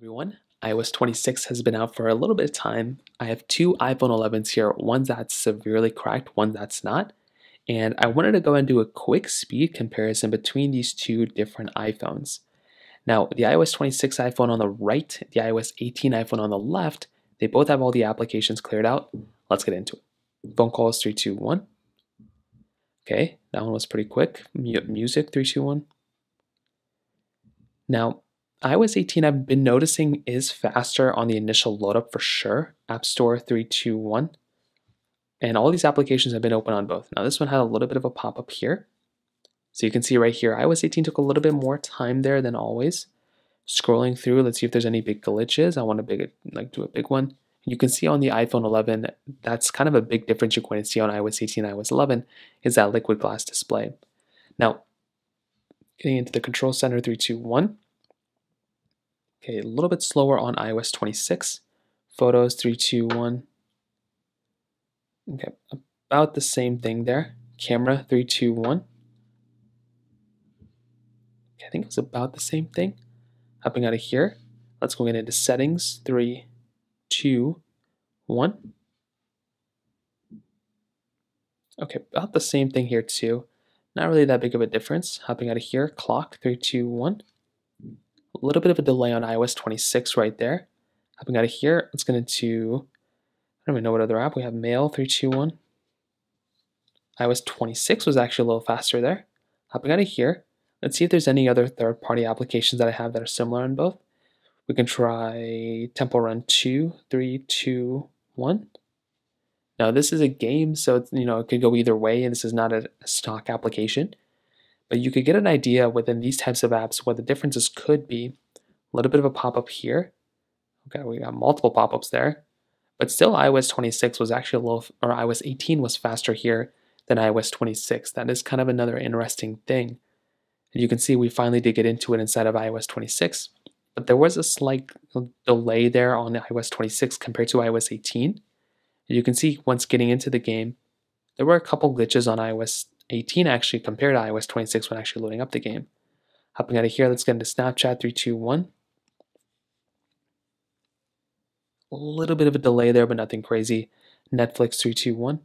everyone. iOS 26 has been out for a little bit of time. I have two iPhone 11s here, one that's severely cracked, one that's not. And I wanted to go and do a quick speed comparison between these two different iPhones. Now, the iOS 26 iPhone on the right, the iOS 18 iPhone on the left, they both have all the applications cleared out. Let's get into it. Phone calls, 3, 2, 1. Okay, that one was pretty quick. Music, 3, 2, 1. Now, iOS 18, I've been noticing, is faster on the initial load up for sure. App Store, 3, 2, 1. And all these applications have been open on both. Now, this one had a little bit of a pop-up here. So you can see right here, iOS 18 took a little bit more time there than always. Scrolling through, let's see if there's any big glitches. I want to do a big one. You can see on the iPhone 11, that's kind of a big difference you're going to see on iOS 18 and iOS 11, is that liquid glass display. Now, getting into the Control Center, 3, 2, 1. Okay, a little bit slower on iOS 26. Photos, 3, 2, 1. Okay, about the same thing there. Camera, 3, 2, 1. I think it's about the same thing. Hopping out of here, let's go into settings, 3, 2, 1. Okay, about the same thing here too. Not really that big of a difference. Hopping out of here, clock, 3, 2, 1. A little bit of a delay on iOS 26 right there. Hopping out of here, let's go into... I don't even know what other app we have. Mail, 3, 2, 1. iOS 26 was actually a little faster there. Hopping out of here, let's see if there's any other third-party applications that I have that are similar on both. We can try Temple Run 2, 3, 2, 1. Now this is a game, so it's, you know, it could go either way, and this is not a stock application. But you could get an idea within these types of apps what the differences could be. A little bit of a pop-up here. Okay, we got multiple pop-ups there. But still, iOS 26 was actually a little, or iOS 18 was faster here than iOS 26. That is kind of another interesting thing. And you can see we finally did get into it inside of iOS 26, but there was a slight delay there on iOS 26 compared to iOS 18. And you can see once getting into the game, there were a couple glitches on iOS 18 actually compared to iOS 26 when actually loading up the game. Hopping out of here, let's get into Snapchat, 3, 2, 1. A little bit of a delay there, but nothing crazy. Netflix, 3, 2, 1.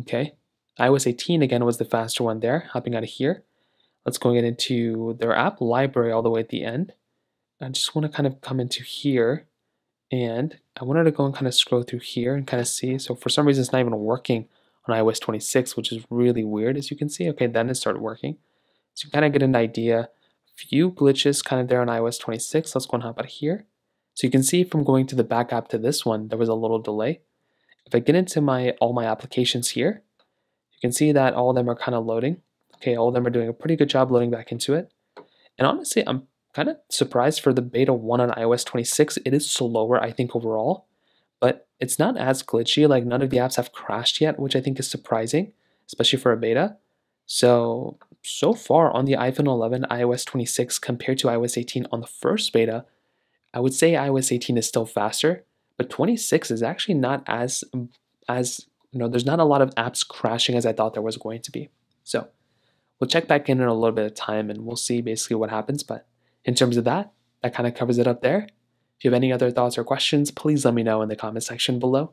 Okay. iOS 18, again, was the faster one there. Hopping out of here. Let's go and get into their app library all the way at the end. I just want to kind of come into here. And I wanted to go and kind of scroll through here and kind of see. So for some reason, it's not even working on iOS 26, which is really weird, as you can see. Okay, then it started working. So you kind of get an idea. Few glitches kind of there on iOS 26. Let's go and hop out of here. So you can see from going to the back app to this one, there was a little delay. If I get into all my applications here, you can see that all of them are kind of loading. Okay, all of them are doing a pretty good job loading back into it. And honestly, I'm kind of surprised for the beta 1 on iOS 26. It is slower, I think, overall, but it's not as glitchy. Like, none of the apps have crashed yet, which I think is surprising, especially for a beta. So far on the iPhone 11, iOS 26 compared to iOS 18 on the first beta, I would say iOS 18 is still faster, but 26 is actually not as you know, there's not a lot of apps crashing as I thought there was going to be. So we'll check back in a little bit of time and we'll see basically what happens. But in terms of that kind of covers it up there. If you have any other thoughts or questions, please let me know in the comment section below.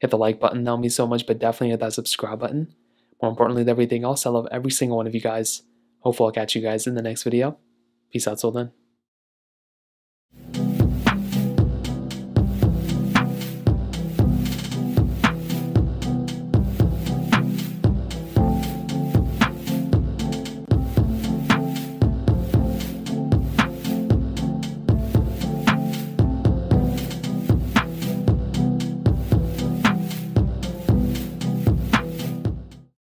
Hit the like button, that'll mean so much, but definitely hit that subscribe button. More importantly than everything else, I love every single one of you guys. Hopefully I'll catch you guys in the next video. Peace out till then.